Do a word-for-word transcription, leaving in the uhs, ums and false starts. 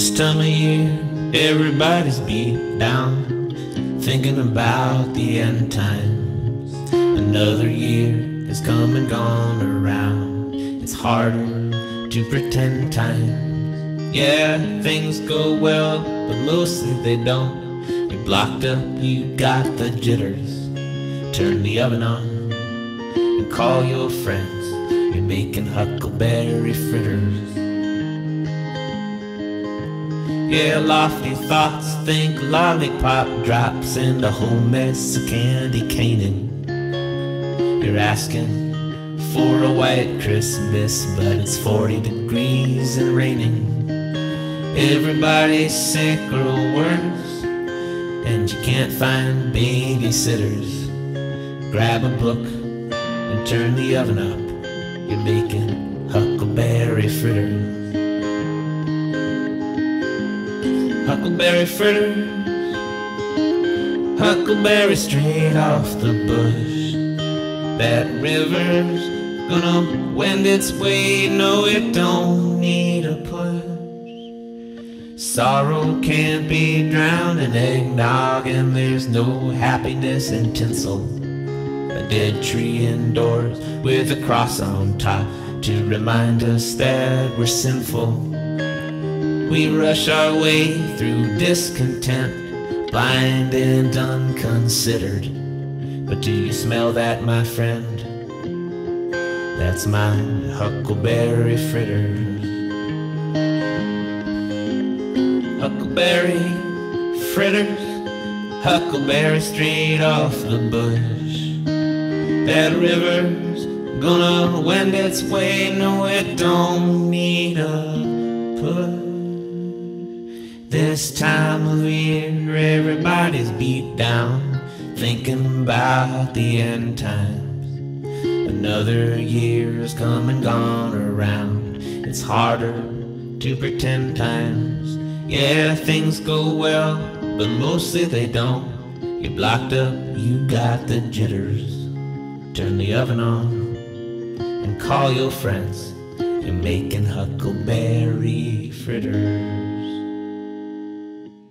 This time of year, everybody's beat down, thinking about the end times. Another year has come and gone around. It's harder to pretend times. Yeah, things go well, but mostly they don't. You're blocked up, you got the jitters. Turn the oven on and call your friends. You're making huckleberry fritters. Yeah, lofty thoughts, think lollipop drops and a whole mess of candy caning. You're asking for a white Christmas, but it's forty degrees and raining. Everybody's sick or worse, and you can't find babysitters. Grab a book and turn the oven up. You're making huckleberry fritters. Huckleberry fritters, huckleberry straight off the bush. That river's gonna wend its way, no it don't need a push. Sorrow can't be drowned in eggnog, and there's no happiness in tinsel. A dead tree indoors with a cross on top to remind us that we're sinful. We rush our way through discontent, blind and unconsidered. But do you smell that, my friend? That's my huckleberry fritters. Huckleberry fritters, huckleberry straight off the bush. That river's gonna wend its way, no it don't need a push. This time of year, everybody's beat down, thinking about the end times. Another year's come and gone around. It's harder to pretend times. Yeah, things go well, but mostly they don't. You're blocked up, you got the jitters. Turn the oven on and call your friends. You're making huckleberry fritters.